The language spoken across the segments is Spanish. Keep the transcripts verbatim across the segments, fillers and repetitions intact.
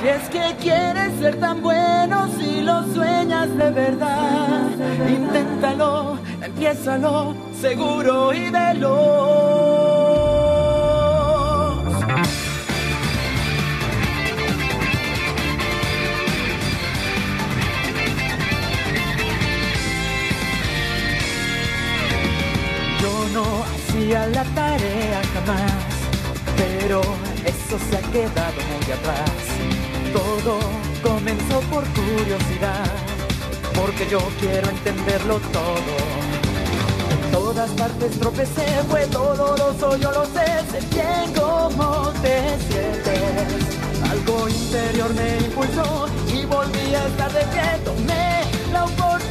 Si es que quieres ser tan bueno, si lo sueñas de verdad, inténtalo, empiézalo, seguro y veloz. Yo no hacía la tarea jamás, pero eso se ha quedado muy atrás. Todo comenzó por curiosidad, porque yo quiero entenderlo todo. En todas partes tropecé, fue doloroso, yo lo sé. Sé bien cómo te sientes. Algo interior me impulsó y volví a estar de pie. Tomé la oportunidad.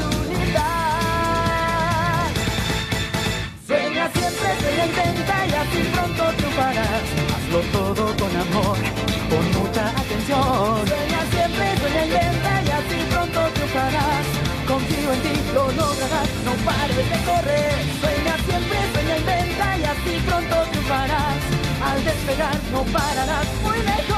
Sueña siempre, se lo intenta y así pronto triunfarás. Hazlo todo con amor y con mucha atención. Sueña siempre, sueña y lenta y así pronto triunfarás. Confío en ti, lo lograrás, no pares de correr. Sueña siempre, sueña y lenta y así pronto triunfarás. Al despegar no pararás, muy lejos.